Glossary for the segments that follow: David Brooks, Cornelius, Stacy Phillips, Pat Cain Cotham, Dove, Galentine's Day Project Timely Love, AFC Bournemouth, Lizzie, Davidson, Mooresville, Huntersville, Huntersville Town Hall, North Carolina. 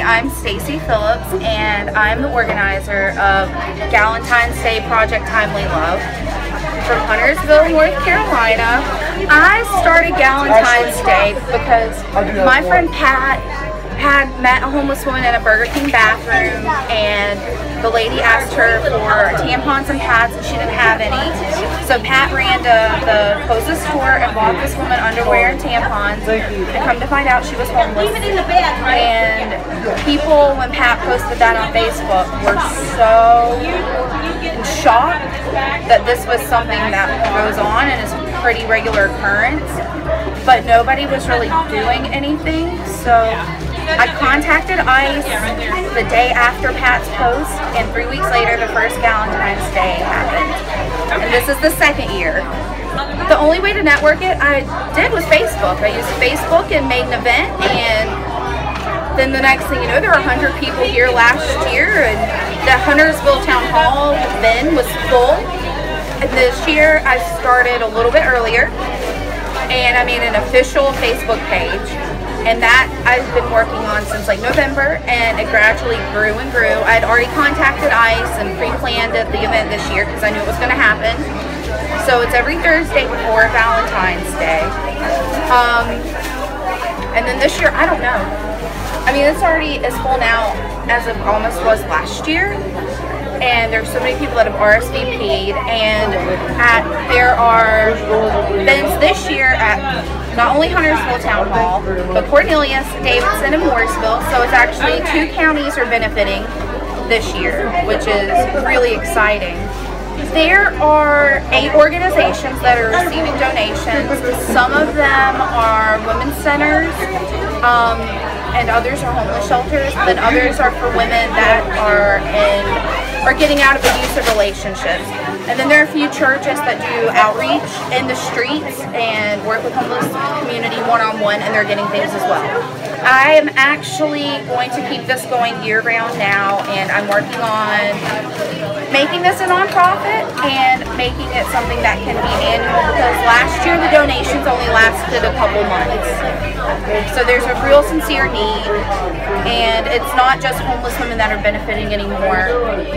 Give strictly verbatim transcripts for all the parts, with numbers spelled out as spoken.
Hi, I'm Stacy Phillips, and I'm the organizer of Galentine's Day Project Timely Love from Huntersville, North Carolina. I started Galentine's Day because my friend Pat had met a homeless woman in a Burger King bathroom, and the lady asked her for tampons and pads, and she didn't have any. So Pat ran to the closest store and bought this woman underwear and tampons, and come to find out she was homeless. And people, when Pat posted that on Facebook, were so shocked that this was something that goes on and is a pretty regular occurrence, but nobody was really doing anything. So I contacted ICE the day after Pat's post, and three weeks later the first Galentine's Day happened. And this is the second year. The only way to network it I did was Facebook. I used Facebook and made an event, and then the next thing you know, there were one hundred people here last year, and the Huntersville Town Hall then was full. And this year I started a little bit earlier, and I made an official Facebook page. And that I've been working on since like November, and it gradually grew and grew. I had already contacted ICE and pre-planned the event this year because I knew it was going to happen. So it's every Thursday before Valentine's Day. Um, and then this year, I don't know. I mean, it's already as full now as it almost was last year. And there's so many people that have R S V P'd, and at, there are events this year at not only Huntersville Town Hall, but Cornelius, Davidson, and Mooresville. So it's actually two counties are benefiting this year, which is really exciting. There are eight organizations that are receiving donations. Some of them are women's centers, um, and others are homeless shelters. Then others are for women that are in are getting out of abusive relationships. And then there are a few churches that do outreach in the streets and work with homeless community one-on-one, and they're getting things as well. I am actually going to keep this going year-round now, and I'm working on making this a nonprofit and making it something that can be annual, because last year the donations only lasted a couple months. So there's a real sincere need, and it's not just homeless women that are benefiting anymore.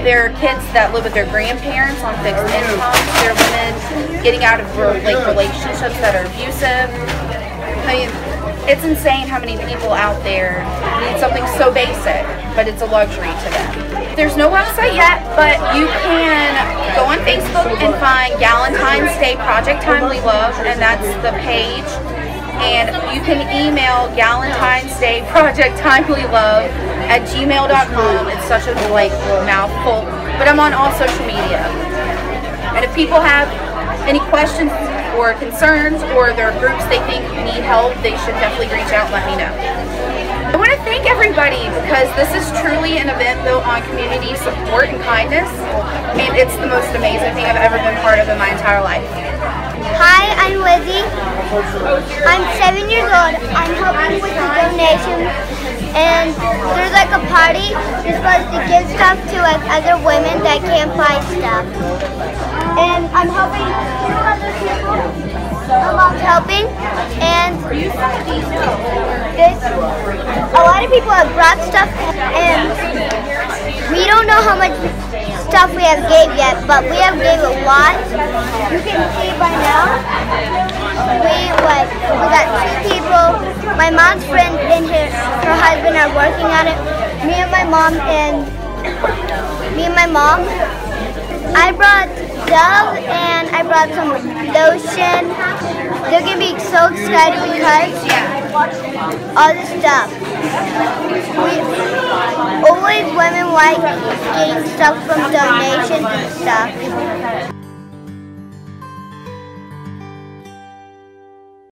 There are kids that live with their grandparents on fixed incomes. There are women getting out of like relationships that are abusive. I mean, it's insane how many people out there need something so basic, but it's a luxury to them. There's no website yet, but you can go on Facebook and find Galentine's Day Project Timely Love, and that's the page. And you can email Galentine's Day Project Timely Love at gmail dot com. It's such a like mouthful, but I'm on all social media. And if people have any questions or concerns, or there are groups they think need help, they should definitely reach out and let me know. I want to thank everybody, because this is truly an event built on community support and kindness, and it's the most amazing thing I've ever been part of in my entire life. Hi, I'm Lizzie. I'm seven years old. I'm helping with the donations, and there's like a party. You're supposed to give stuff to like other women that can't buy stuff. And I'm helping two other people. My mom's helping, and there's a lot of people have brought stuff, and we don't know how much stuff we have gave yet, but we have gave a lot. You can see by now, we like we got two people. My mom's friend and her her husband are working on it. Me and my mom and me and my mom. I brought Dove, and I brought some lotion. They're gonna be so excited because all this stuff. We, always women like getting stuff from donations and stuff.